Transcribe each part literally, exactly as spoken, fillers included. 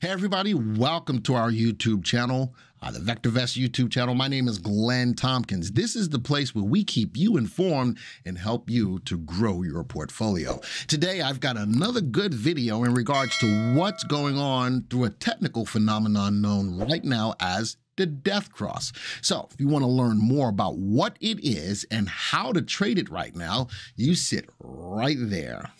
Hey everybody, welcome to our YouTube channel, uh, the VectorVest YouTube channel. My name is Glenn Tompkins. This is the place where we keep you informed and help you to grow your portfolio. Today, I've got another good video in regards to what's going on through a technical phenomenon known right now as the death cross. So if you want to learn more about what it is and how to trade it right now, you sit right there.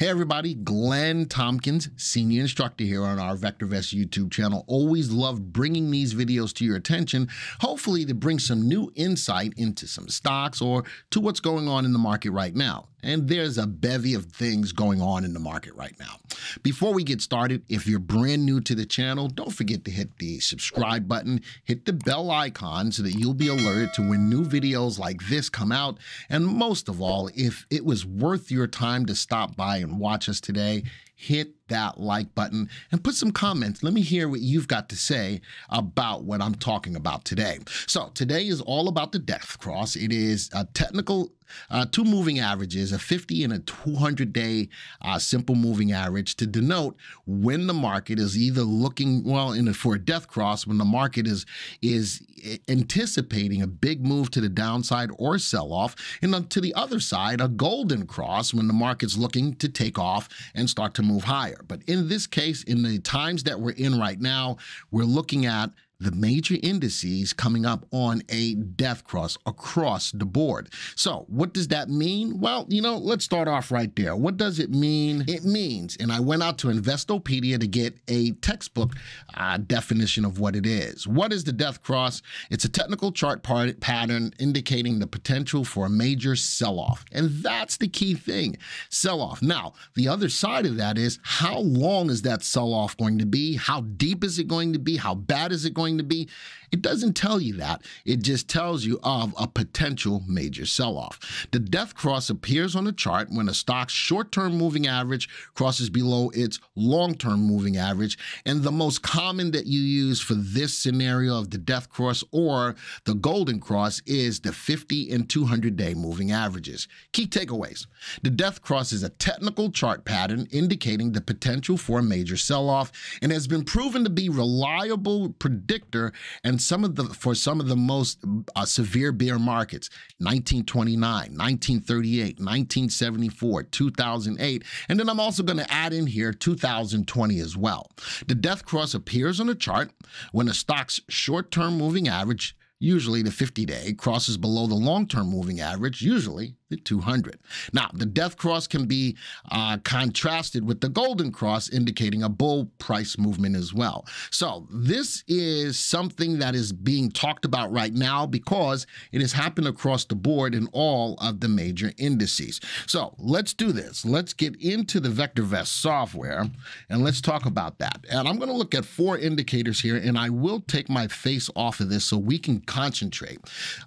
Hey everybody, Glenn Tompkins, Senior Instructor here on our VectorVest YouTube channel. Always love bringing these videos to your attention, hopefully to bring some new insight into some stocks or to what's going on in the market right now. And there's a bevy of things going on in the market right now. Before we get started, if you're brand new to the channel, don't forget to hit the subscribe button, hit the bell icon so that you'll be alerted to when new videos like this come out. And most of all, if it was worth your time to stop by and watch us today, hit that like button and put some comments. Let me hear what you've got to say about what I'm talking about today. So today is all about the death cross. It is a technical, uh, two moving averages, a fifty and a two hundred day uh, simple moving average to denote when the market is either looking, well, in a, for a death cross, when the market is, is anticipating a big move to the downside or sell off, and then to the other side, a golden cross when the market's looking to take off and start to move higher. But in this case, in the times that we're in right now, we're looking at the major indices coming up on a death cross across the board. So what does that mean? Well, you know, let's start off right there. What does it mean? It means, and I went out to Investopedia to get a textbook uh, definition of what it is. What is the death cross? It's a technical chart part pattern indicating the potential for a major sell-off. And that's the key thing, sell-off. Now, the other side of that is how long is that sell-off going to be? How deep is it going to be? How bad is it going to be? to be It doesn't tell you that. It just tells you of a potential major sell-off. The death cross appears on the chart when a stock's short-term moving average crosses below its long-term moving average, and the most common that you use for this scenario of the death cross or the golden cross is the fifty and two hundred day moving averages. Key takeaways. The death cross is a technical chart pattern indicating the potential for a major sell-off and has been proven to be a reliable predictor and Some of the for some of the most uh, severe bear markets, nineteen twenty-nine, nineteen thirty-eight, nineteen seventy-four, two thousand eight, and then I'm also going to add in here two thousand twenty as well. The death cross appears on a chart when a stock's short-term moving average, usually the fifty day, crosses below the long-term moving average, usually the two hundred. Now, the death cross can be uh, contrasted with the golden cross, indicating a bull price movement as well. So this is something that is being talked about right now because it has happened across the board in all of the major indices. So let's do this. Let's get into the VectorVest software and let's talk about that. And I'm going to look at four indicators here, and I will take my face off of this so we can concentrate.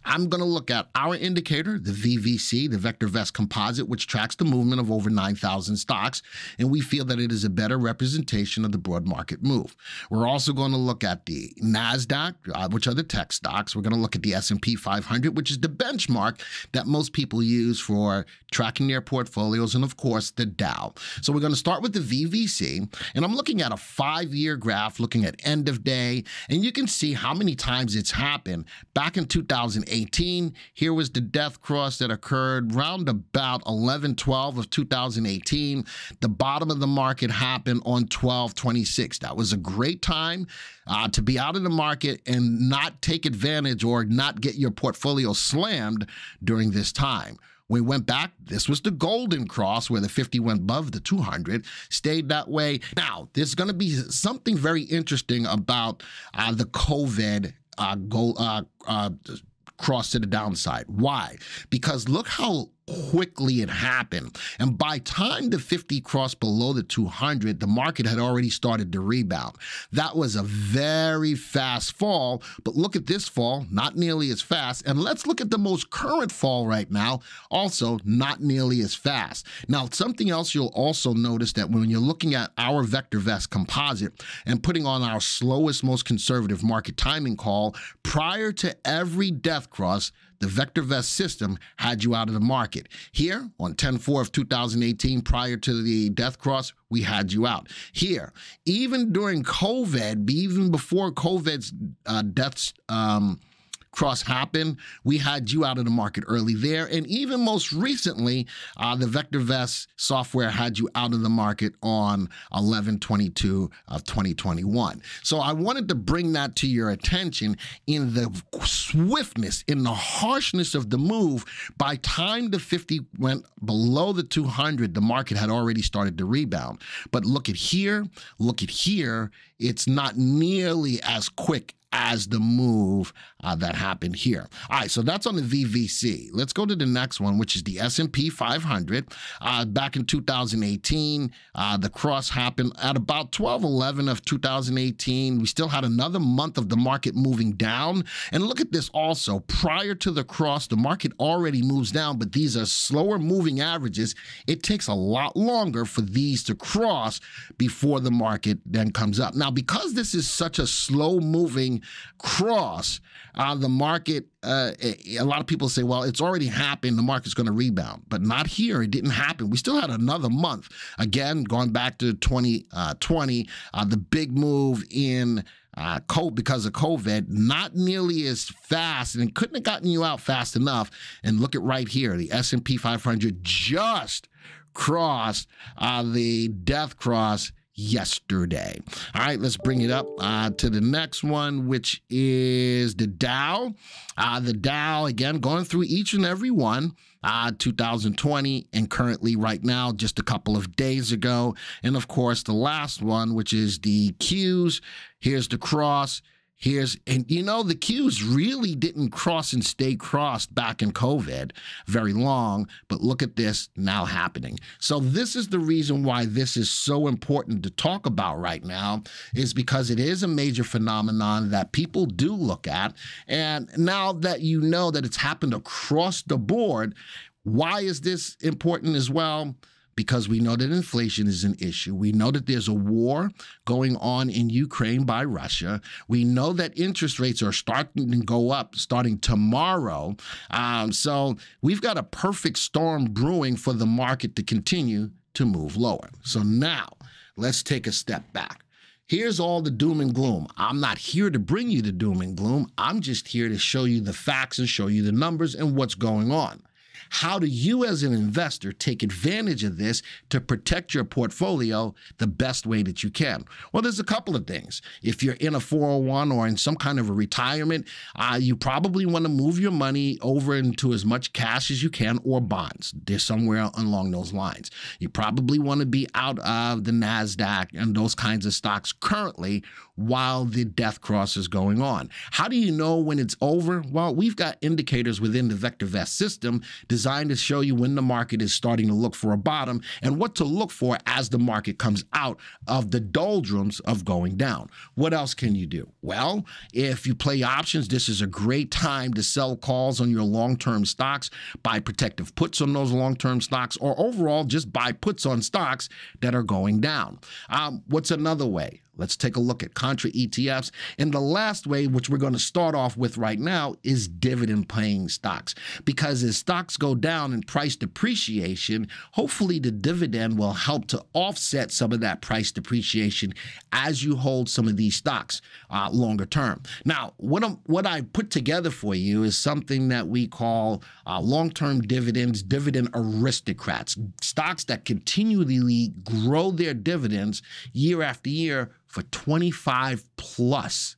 I'm going to look at our indicator, the V V C, the VectorVest Composite, which tracks the movement of over nine thousand stocks, and we feel that it is a better representation of the broad market move. We're also going to look at the NASDAQ, uh, which are the tech stocks. We're going to look at the S and P five hundred, which is the benchmark that most people use for tracking their portfolios, and of course, the Dow. So we're going to start with the V V C, and I'm looking at a five year graph, looking at end of day, and you can see how many times it's happened. Back in two thousand eighteen, here was the death cross that occurred round about eleven twelve of two thousand eighteen. The bottom of the market happened on twelve twenty-six. That was a great time uh, to be out of the market and not take advantage or not get your portfolio slammed during this time. We went back. This was the golden cross where the fifty went above the two hundred, stayed that way. Now, there's going to be something very interesting about uh, the COVID Uh, go, uh, uh, cross to the downside. Why? Because look how quickly it happened. And by time the fifty crossed below the two hundred, the market had already started to rebound. That was a very fast fall, but look at this fall, not nearly as fast. And let's look at the most current fall right now, also not nearly as fast. Now, something else you'll also notice that when you're looking at our VectorVest composite and putting on our slowest, most conservative market timing call, prior to every death cross, the VectorVest system had you out of the market. Here, on ten four of two thousand eighteen, prior to the death cross, we had you out. Here, even during COVID, even before COVID's uh, deaths um, cross happened, we had you out of the market early there. And even most recently, uh, the VectorVest software had you out of the market on eleven twenty-two of twenty twenty-one. So I wanted to bring that to your attention. In the swiftness, in the harshness of the move, by time the fifty went below the two hundred, the market had already started to rebound. But look at here, look at here, it's not nearly as quick as the move uh, that happened here. All right, so that's on the V V C. Let's go to the next one, which is the S and P five hundred. Uh, back in two thousand eighteen, uh, the cross happened at about twelve eleven of two thousand eighteen. We still had another month of the market moving down. And look at this also. Prior to the cross, the market already moves down, but these are slower moving averages. It takes a lot longer for these to cross before the market then comes up. Now, because this is such a slow moving cross, uh, the market, uh, a lot of people say, well, it's already happened, the market's going to rebound. But not here. It didn't happen. We still had another month. Again, going back to twenty twenty, uh, the big move in Uh, COVID, because of COVID, not nearly as fast, and it couldn't have gotten you out fast enough. And look at right here, the S and P five hundred just crossed uh, the death cross yesterday. All right, let's bring it up uh, to the next one, which is the Dow. Uh, the Dow, again, going through each and every one. Uh, two thousand twenty and currently right now, just a couple of days ago. And of course, the last one, which is the Qs. Here's the cross. Here's, and you know, the Qs really didn't cross and stay crossed back in COVID very long, but look at this now happening. So this is the reason why this is so important to talk about right now, is because it is a major phenomenon that people do look at. And now that you know that it's happened across the board, why is this important as well? Because we know that inflation is an issue. We know that there's a war going on in Ukraine by Russia. We know that interest rates are starting to go up starting tomorrow. Um, so we've got a perfect storm brewing for the market to continue to move lower. So now let's take a step back. Here's all the doom and gloom. I'm not here to bring you the doom and gloom. I'm just here to show you the facts and show you the numbers and what's going on. How do you as an investor take advantage of this to protect your portfolio the best way that you can? Well, there's a couple of things. If you're in a four oh one or in some kind of a retirement, uh, you probably want to move your money over into as much cash as you can or bonds. There's somewhere along those lines. You probably want to be out of the NASDAQ and those kinds of stocks currently while the death cross is going on. How do you know when it's over? Well, we've got indicators within the VectorVest system designed to show you when the market is starting to look for a bottom and what to look for as the market comes out of the doldrums of going down. What else can you do? Well, if you play options, this is a great time to sell calls on your long-term stocks, buy protective puts on those long-term stocks, or overall just buy puts on stocks that are going down. Um, what's another way? Let's take a look at contra E T Fs. And the last way, which we're going to start off with right now, is dividend-paying stocks. Because as stocks go down in price depreciation, hopefully the dividend will help to offset some of that price depreciation as you hold some of these stocks uh, longer term. Now, what, I'm, what I put together for you is something that we call uh, long-term dividends, dividend aristocrats, stocks that continually grow their dividends year after year for twenty-five plus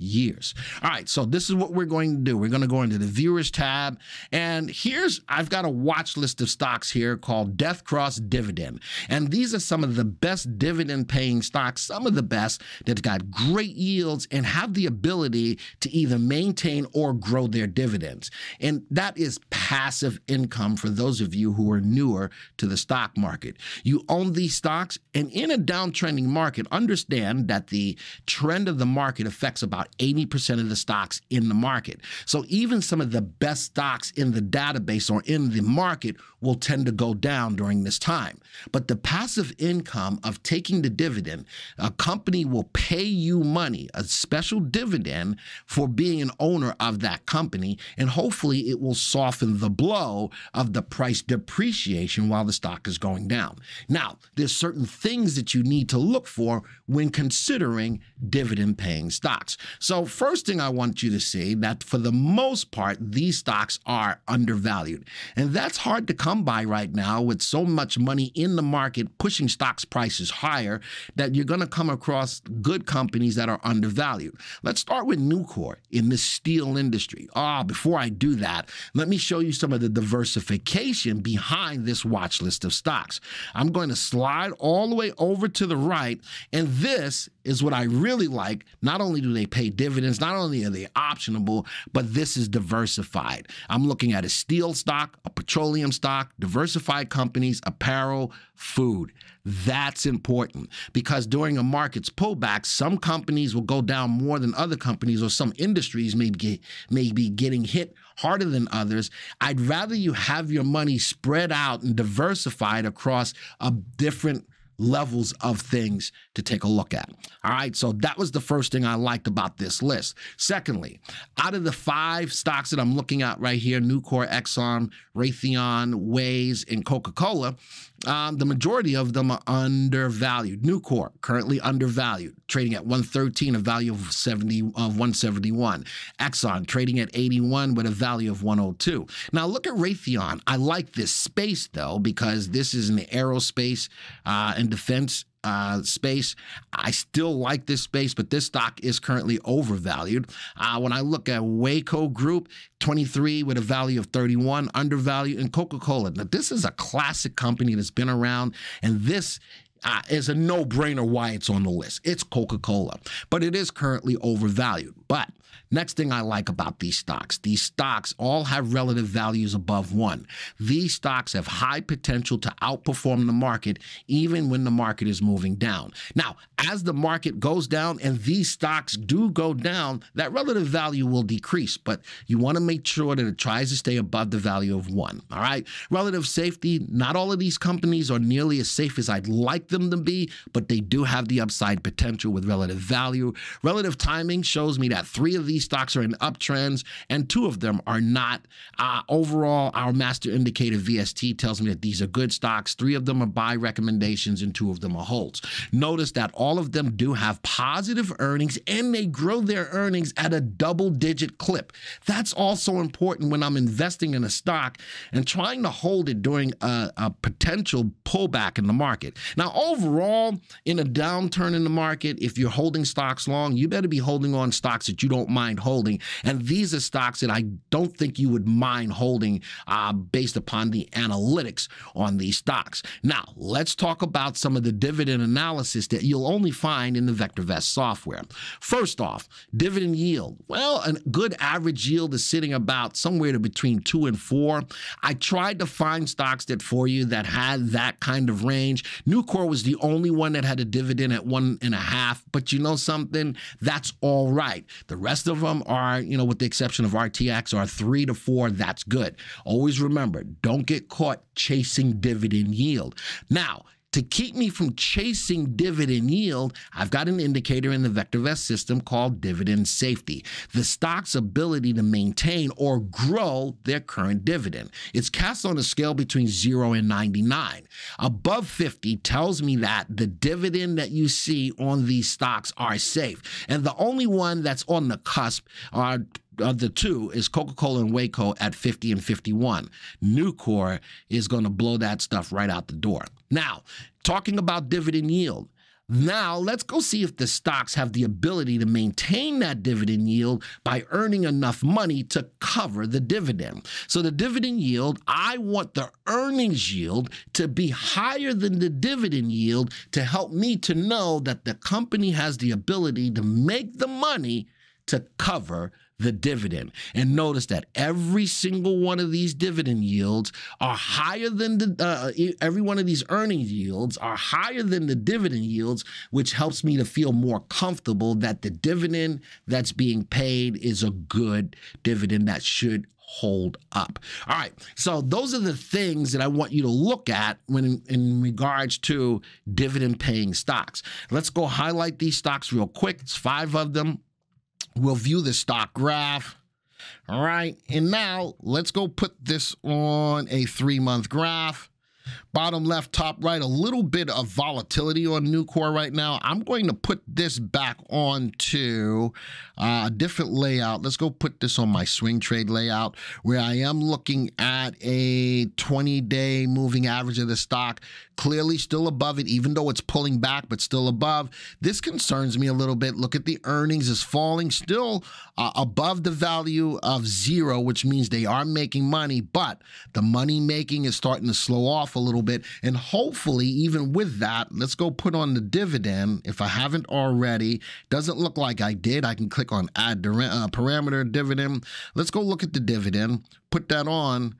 years. All right, so this is what we're going to do. We're going to go into the viewers tab, and here's, I've got a watch list of stocks here called Death Cross Dividend, and these are some of the best dividend paying stocks, some of the best that got great yields and have the ability to either maintain or grow their dividends. And that is passive income for those of you who are newer to the stock market. You own these stocks, and in a downtrending market, understand that the trend of the market affects about eighty percent of the stocks in the market. So even some of the best stocks in the database or in the market will tend to go down during this time. But the passive income of taking the dividend, a company will pay you money, a special dividend for being an owner of that company, and hopefully it will soften the blow of the price depreciation while the stock is going down. Now, there's certain things that you need to look for when considering dividend-paying stocks. So first thing I want you to see that for the most part, these stocks are undervalued. And that's hard to come by right now with so much money in the market pushing stocks prices higher that you're going to come across good companies that are undervalued. Let's start with Nucor in the steel industry. Ah, before I do that, let me show you some of the diversification behind this watch list of stocks. I'm going to slide all the way over to the right, and this is what I really like. Not only do they pay dividends, not only are they optionable, but this is diversified. I'm looking at a steel stock, a petroleum stock, diversified companies, apparel, food. That's important because during a market's pullback, some companies will go down more than other companies, or some industries may, get, may be getting hit harder than others. I'd rather you have your money spread out and diversified across a different levels of things to take a look at. All right, so that was the first thing I liked about this list. Secondly, out of the five stocks that I'm looking at right here, Nucor, Exxon, Raytheon, Waze, and Coca-Cola, um, the majority of them are undervalued. Nucor, currently undervalued, trading at one thirteen, a value of, seventy, of one seventy-one. Exxon, trading at eighty-one with a value of one oh two. Now look at Raytheon. I like this space though, because this is in the aerospace uh, and defense uh, space. I still like this space, but this stock is currently overvalued. Uh, when I look at Waco Group, twenty-three with a value of thirty-one, undervalued, and Coca-Cola. Now, this is a classic company that's been around, and this uh, is a no-brainer why it's on the list. It's Coca-Cola, but it is currently overvalued. But next thing I like about these stocks, these stocks all have relative values above one. These stocks have high potential to outperform the market even when the market is moving down. Now, as the market goes down and these stocks do go down, that relative value will decrease, but you want to make sure that it tries to stay above the value of one, all right? Relative safety, not all of these companies are nearly as safe as I'd like them to be, but they do have the upside potential with relative value. Relative timing shows me that three of these stocks are in uptrends and two of them are not. Uh, overall, our master indicator V S T tells me that these are good stocks. Three of them are buy recommendations and two of them are holds. Notice that all of them do have positive earnings and they grow their earnings at a double digit clip. That's also important when I'm investing in a stock and trying to hold it during a, a potential pullback in the market. Now, overall, in a downturn in the market, if you're holding stocks long, you better be holding on stocks that you don't mind holding, and these are stocks that I don't think you would mind holding uh, based upon the analytics on these stocks. Now, let's talk about some of the dividend analysis that you'll only find in the VectorVest software. First off, dividend yield. Well, a good average yield is sitting about somewhere between two and four. I tried to find stocks that for you that had that kind of range. Nucor was the only one that had a dividend at one and a half, but you know something? That's all right. The rest of them are, you know, with the exception of R T X, are three to four. That's good. Always remember, don't get caught chasing dividend yield. Now, to keep me from chasing dividend yield, I've got an indicator in the VectorVest system called dividend safety, the stock's ability to maintain or grow their current dividend. It's cast on a scale between zero and ninety-nine. Above fifty tells me that the dividend that you see on these stocks are safe. And the only one that's on the cusp are of the two is Coca-Cola and Waco at fifty and fifty-one. Nucor is going to blow that stuff right out the door. Now, talking about dividend yield, Now, let's go see if the stocks have the ability to maintain that dividend yield by earning enough money to cover the dividend. So the dividend yield, I want the earnings yield to be higher than the dividend yield to help me to know that the company has the ability to make the money to cover the dividend. And notice that every single one of these dividend yields are higher than the, uh, every one of these earnings yields are higher than the dividend yields, which helps me to feel more comfortable that the dividend that's being paid is a good dividend that should hold up. All right. So those are the things that I want you to look at when in, in regards to dividend paying stocks. Let's go highlight these stocks real quick. It's five of them. We'll view the stock graph. All right. And now let's go put this on a three-month graph. Bottom left, top right, a little bit of volatility on Nucor right now. I'm going to put this back onto a different layout. Let's go put this on my swing trade layout where I am looking at a twenty-day moving average of the stock. Clearly still above it, even though it's pulling back, but still above. This concerns me a little bit. Look at the earnings is falling, still uh, above the value of zero, which means they are making money, but the money making is starting to slow off a little bit. And hopefully, even with that, let's go put on the dividend. If I haven't already, doesn't look like I did. I can click on add uh, parameter dividend. Let's go look at the dividend, put that on.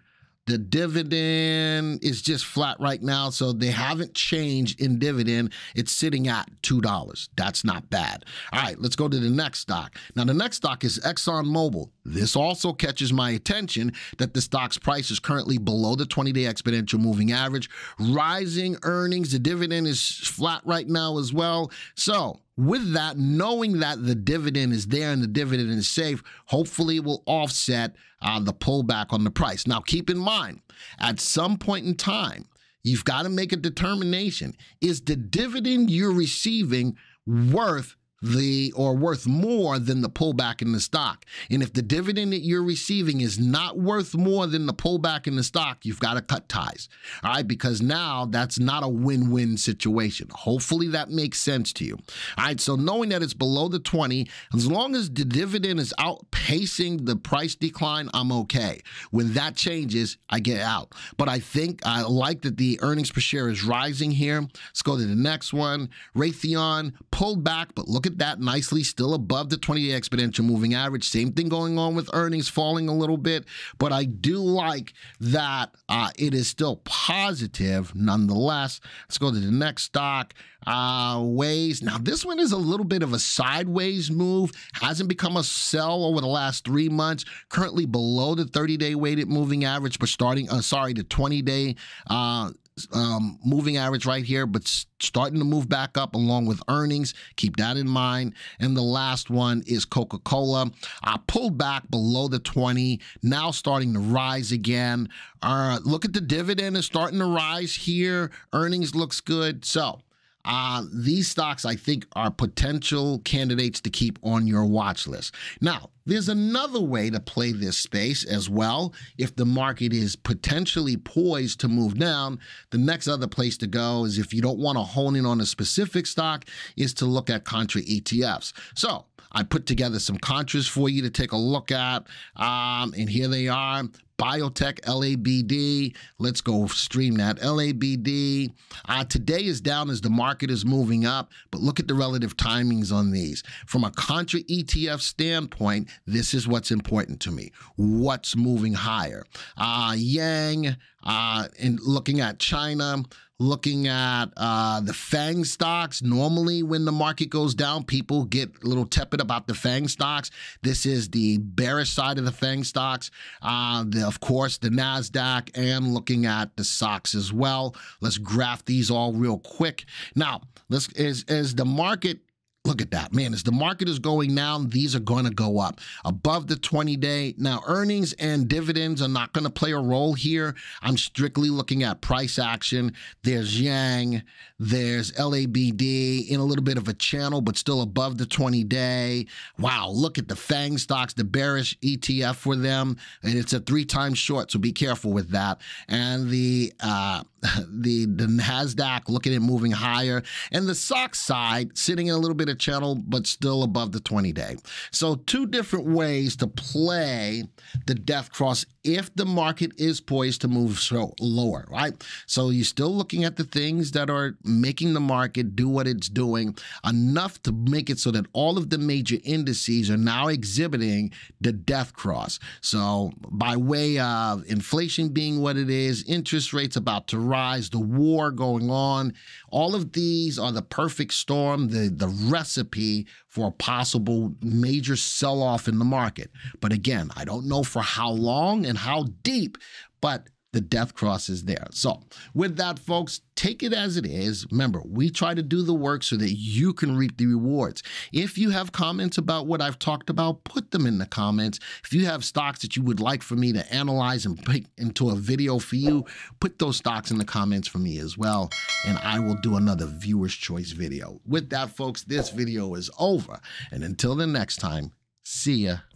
The dividend is just flat right now, so they haven't changed in dividend. It's sitting at two dollars. That's not bad. All right, let's go to the next stock. Now, the next stock is ExxonMobil. This also catches my attention that the stock's price is currently below the twenty-day exponential moving average. Rising earnings, the dividend is flat right now as well. So with that, knowing that the dividend is there and the dividend is safe, hopefully it will offset uh, the pullback on the price. Now, keep in mind, at some point in time, you've got to make a determination. Is the dividend you're receiving worth the or worth more than the pullback in the stock? And if the dividend that you're receiving is not worth more than the pullback in the stock, you've got to cut ties. All right, because now that's not a win-win situation. Hopefully that makes sense to you. All right, so knowing that it's below the twenty, as long as the dividend is outpacing the price decline, I'm okay. When that changes, I get out. But I think I like that the earnings per share is rising here. Let's go to the next one. Raytheon pulled back, but look at that, nicely still above the twenty-day exponential moving average. Same thing going on with earnings falling a little bit, but I do like that uh, it is still positive nonetheless. Let's go to the next stock. Uh, ways. Now, this one is a little bit of a sideways move. Hasn't become a sell over the last three months. Currently below the thirty-day weighted moving average, but starting, uh, sorry, the twenty-day uh, um, moving average right here, but starting to move back up along with earnings. Keep that in mind. And the last one is Coca-Cola. I pulled back below the twenty, now starting to rise again. Uh, look at the dividend, is starting to rise here. Earnings looks good. So Uh, these stocks, I think, are potential candidates to keep on your watch list. Now, there's another way to play this space as well. If the market is potentially poised to move down, the next other place to go is, if you don't want to hone in on a specific stock, is to look at contra E T Fs. So I put together some contras for you to take a look at, um, and here they are. Biotech, L A B D. Let's go stream that. L A B D. Uh, today is down as the market is moving up, but look at the relative timings on these. From a contra E T F standpoint, this is what's important to me. What's moving higher? Uh, Yang, uh, and looking at China, looking at uh, the FANG stocks. Normally when the market goes down, people get a little tepid about the FANG stocks. This is the bearish side of the FANG stocks. Uh, the, of course, the NASDAQ, and looking at the SOX as well. Let's graph these all real quick. Now, let's, as, as the market Look at that, man. As the market is going down, these are going to go up above the twenty day. Now, earnings and dividends are not going to play a role here. I'm strictly looking at price action. There's Yang, there's L A B D in a little bit of a channel, but still above the twenty day. Wow, look at the FANG stocks, the bearish E T F for them, and it's a three times short, so be careful with that. And the uh, the the NASDAQ, look at it moving higher, and the S O X side sitting in a little bit of channel, but still above the twenty day. So two different ways to play the death cross if the market is poised to move so lower, right? So you're still looking at the things that are making the market do what it's doing, enough to make it so that all of the major indices are now exhibiting the death cross. So by way of inflation being what it is, interest rates about to rise, the war going on, all of these are the perfect storm, the, the recipe for a possible major sell-off in the market. But again, I don't know for how long and how deep, but the death cross is there. So with that, folks, take it as it is. Remember, we try to do the work so that you can reap the rewards. If you have comments about what I've talked about, put them in the comments. If you have stocks that you would like for me to analyze and put into a video for you, put those stocks in the comments for me as well, and I will do another viewer's choice video. With that, folks, this video is over. And until the next time, see ya.